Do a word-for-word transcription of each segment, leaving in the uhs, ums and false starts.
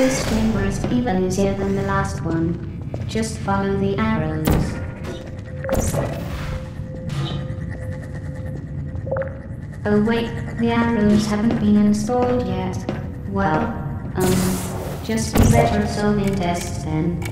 This chamber is even easier than the last one. Just follow the arrows. Oh wait, the arrows haven't been installed yet. Well, um, just be better at solving tests then.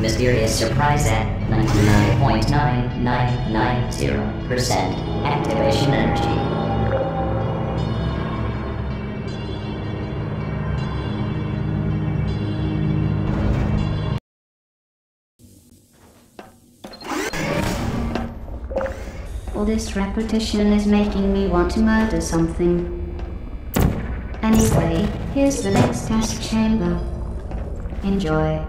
Mysterious surprise at ninety-nine point nine nine nine zero percent activation energy. All this repetition is making me want to murder something. Anyway, here's the next test chamber. Enjoy.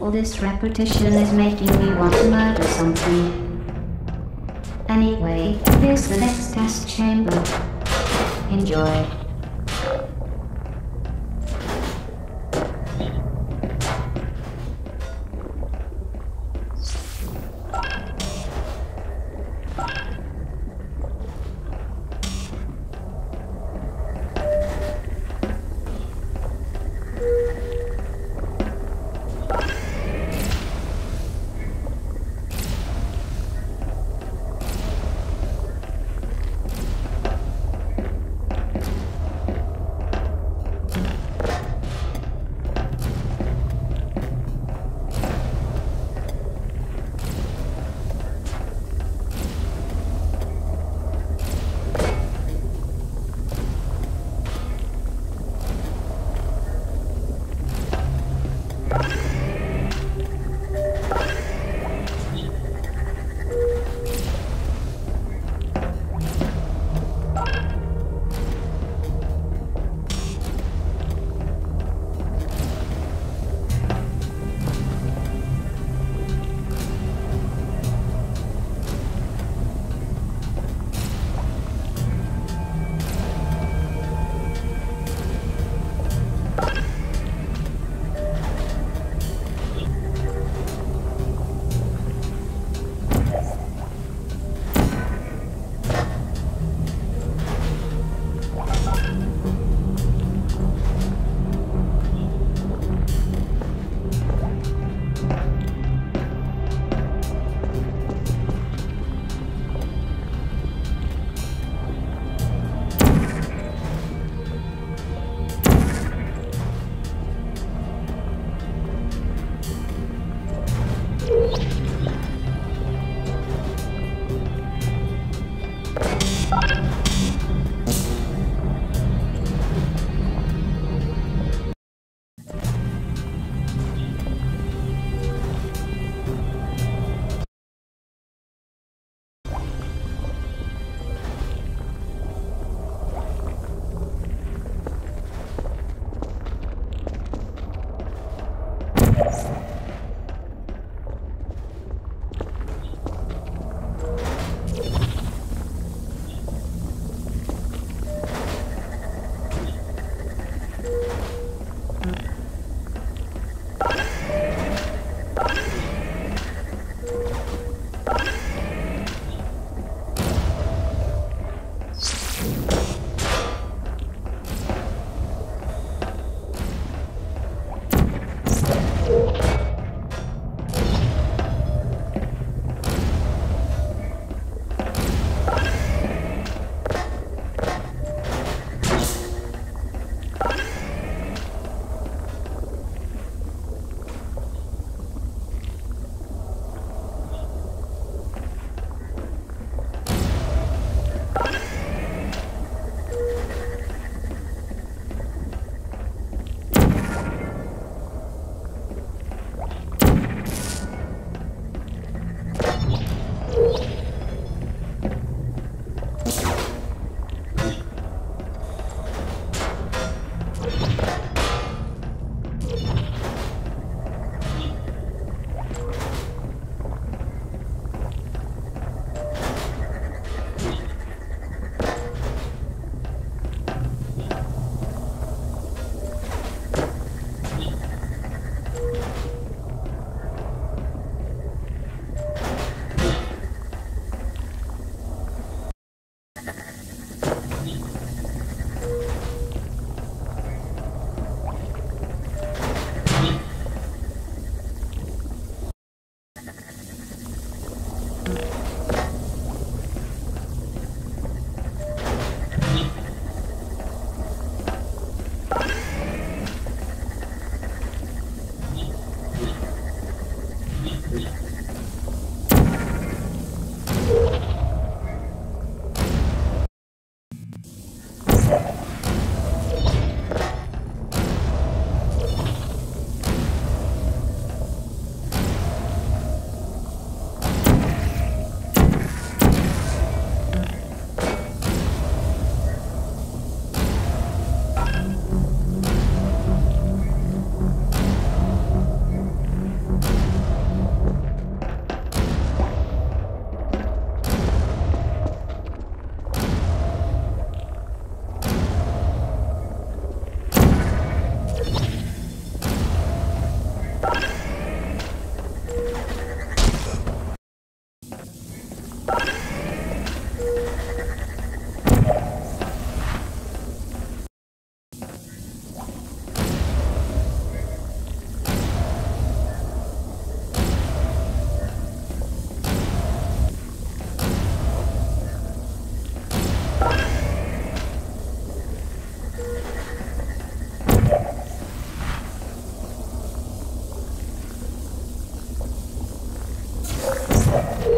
All this repetition is making me want to murder something. Anyway, here's the next test chamber. Enjoy.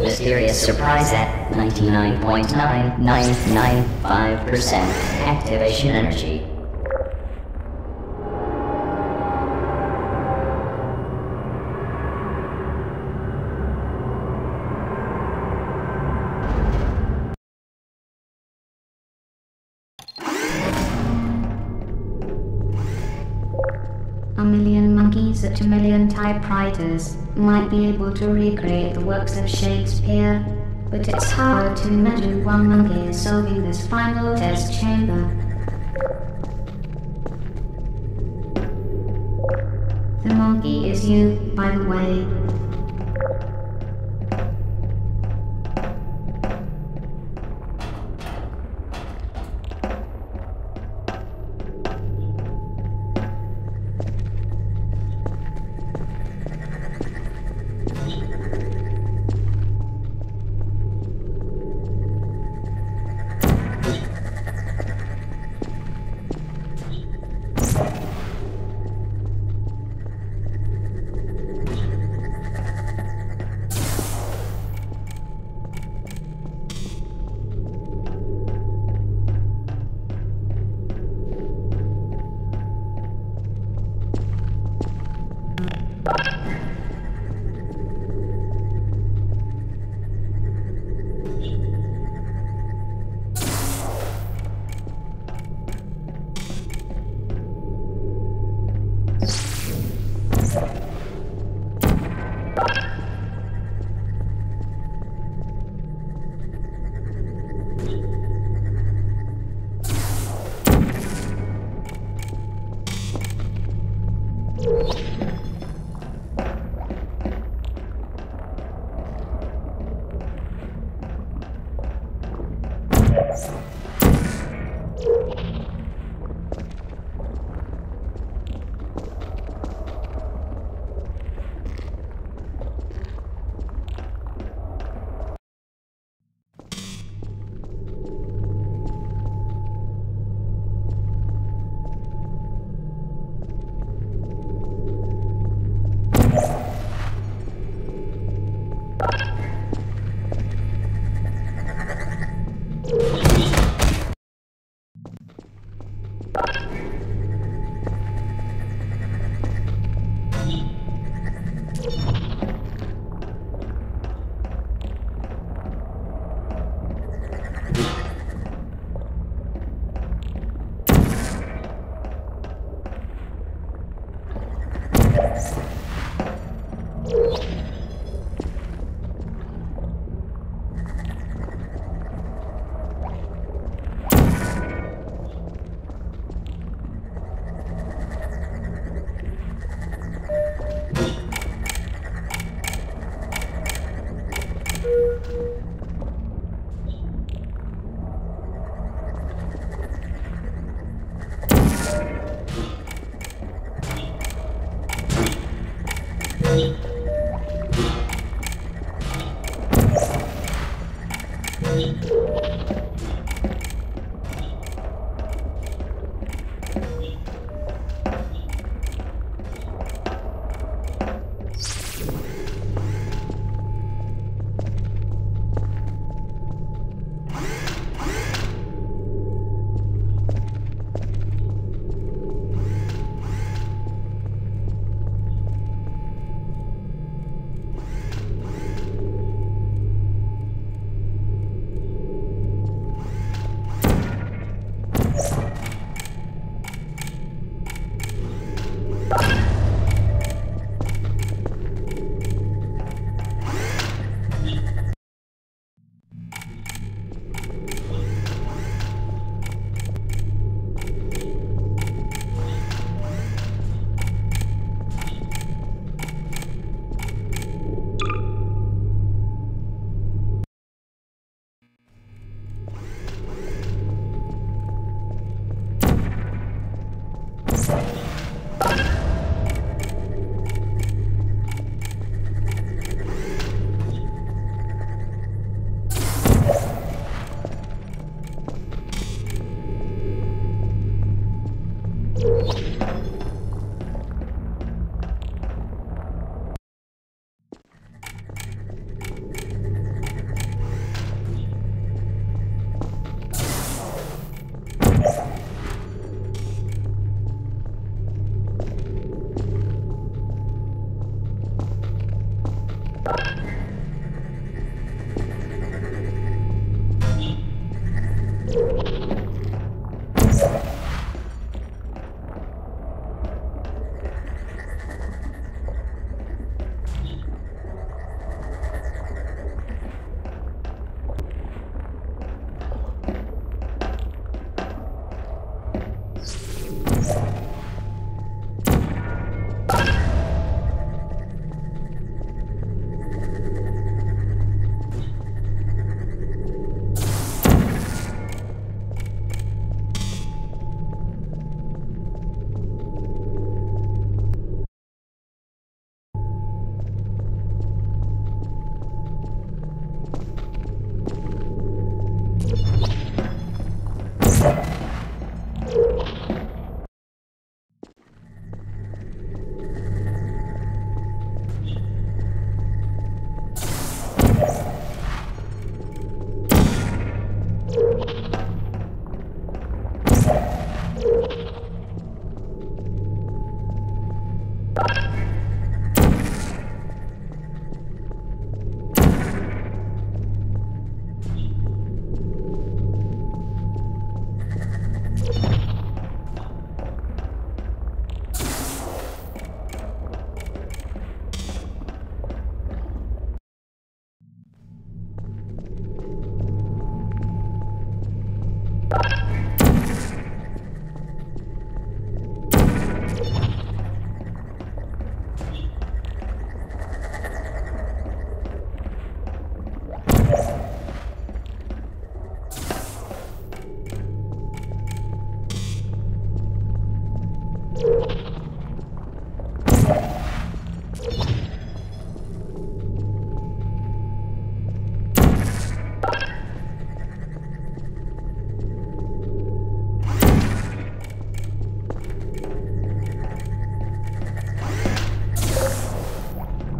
Mysterious surprise at ninety-nine point nine nine nine five percent activation energy. A million monkeys at a million typewriters might be able to recreate the works of Shakespeare, but it's hard to imagine one monkey solving this final test chamber. The monkey is you, by the way.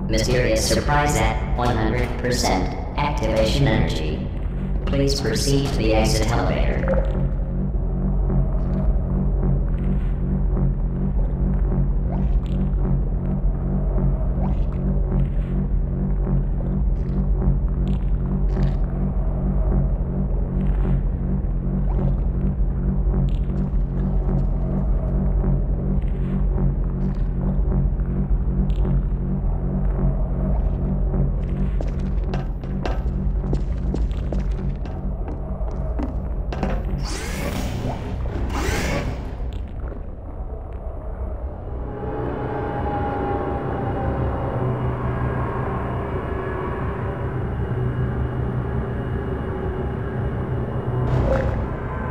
Mysterious surprise at one hundred percent activation energy. Please proceed to the exit elevator.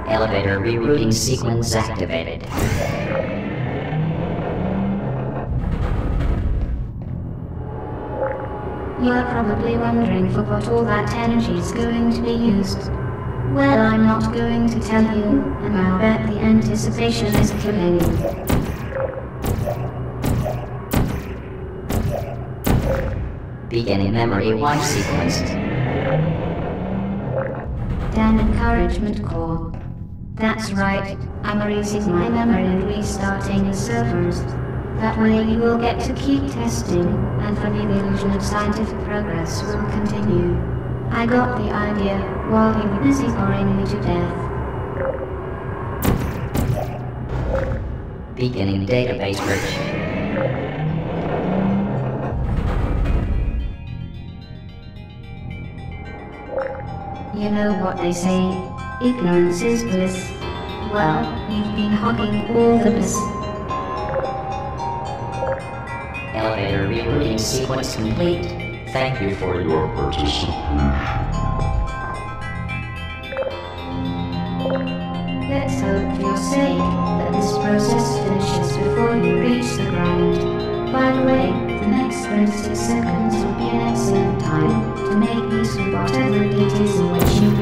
Elevator rerouting sequence activated. You're probably wondering for what all that energy is going to be used. Well, I'm not going to tell you, and I'll bet the anticipation is killing you. Beginning memory wipe sequenced. Dan encouragement core. That's right, I'm erasing my memory and restarting the servers. That way you will get to keep testing, and for me the illusion of scientific progress will continue. I got the idea, while you were busy boring me to death. Beginning database breach. You know what they say, ignorance is bliss. Well, you've been hogging all the bliss. Elevator rerouting sequence complete. Thank you for your participation. Let's hope for your sake that this process finishes before you reach the ground. By the way, the next thirty seconds will be an excellent time to make use of whatever it is in which you